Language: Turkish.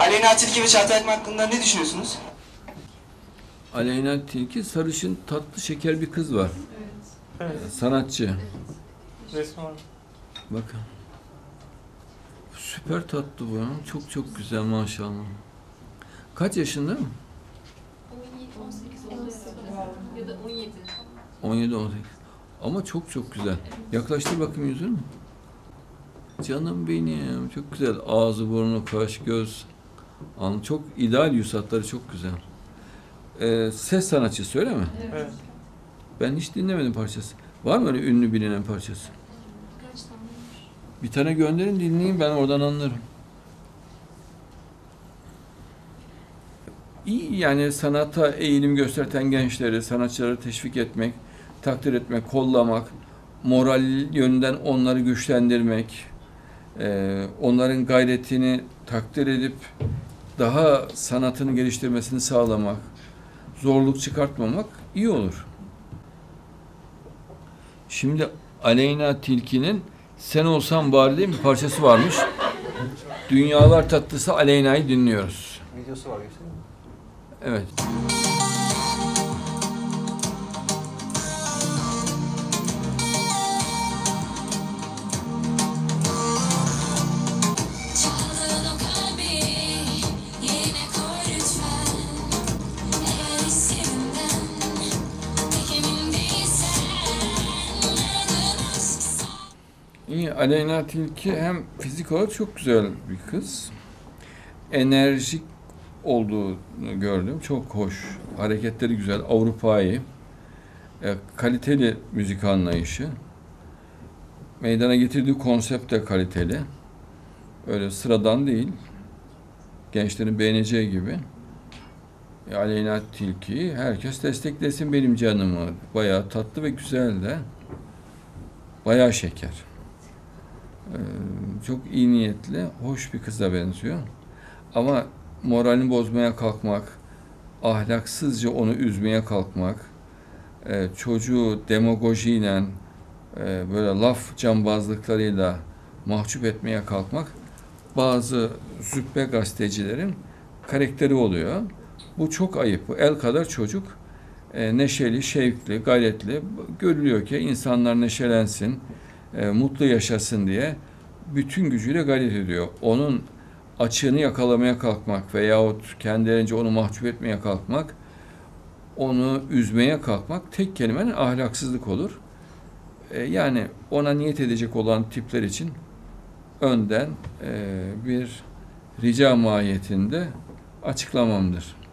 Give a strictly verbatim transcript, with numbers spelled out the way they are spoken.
Aleyna Tilki ve Çağatay Akman hakkında ne düşünüyorsunuz? Aleyna Tilki, sarışın, tatlı, şeker bir kız var. Evet. Evet. Sanatçı. Evet. Bakın. Süper tatlı bu ya. Çok çok güzel maşallah. Kaç yaşında mı? on yedi, on sekiz, on sekiz ya da on yedi. on yedi, on sekiz. Ama çok çok güzel. Yaklaştır bakayım yüzünü. Canım benim. Çok güzel. Ağzı, burnu, kaş, göz. Çok ideal yüz hatları, çok güzel. Ee, ses sanatçısı öyle mi? Evet. Ben hiç dinlemedim parçası. Var mı öyle ünlü bilinen parçası? Birkaç tane var. Bir tane gönderin dinleyin, ben oradan anlarım. İyi yani, sanata eğilim gösteren gençleri, sanatçıları teşvik etmek, takdir etmek, kollamak, moral yönünden onları güçlendirmek, e, onların gayretini takdir edip daha sanatını geliştirmesini sağlamak, zorluk çıkartmamak iyi olur. Şimdi Aleyna Tilki'nin Sen Olsan Bari diye bir parçası varmış. Dünyalar Tatlısı Aleyna'yı dinliyoruz. Videosu var, göstereyim mi? Evet. İyi, Aleyna Tilki hem fizik olarak çok güzel bir kız, enerjik olduğunu gördüm. Çok hoş. Hareketleri güzel. Avrupa'yı. E, kaliteli müzik anlayışı. Meydana getirdiği konsept de kaliteli. Öyle sıradan değil. Gençlerin beğeneceği gibi. E, Aleyna Tilki'yi herkes desteklesin benim canımı. Bayağı tatlı ve güzel de. Bayağı şeker. E, çok iyi niyetli, hoş bir kıza benziyor. Ama moralini bozmaya kalkmak, ahlaksızca onu üzmeye kalkmak, e, çocuğu demagojiyle, e, böyle laf cambazlıklarıyla mahcup etmeye kalkmak bazı züppe gazetecilerin karakteri oluyor. Bu çok ayıp. Bu el kadar çocuk e, neşeli, şevkli, gayretli. Görülüyor ki insanlar neşelensin, e, mutlu yaşasın diye bütün gücüyle gayret ediyor. Onun açığını yakalamaya kalkmak veyahut kendilerince onu mahcup etmeye kalkmak, onu üzmeye kalkmak tek kelimenin ahlaksızlık olur. E, yani ona niyet edecek olan tipler için önden e, bir rica mahiyetinde açıklamamdır.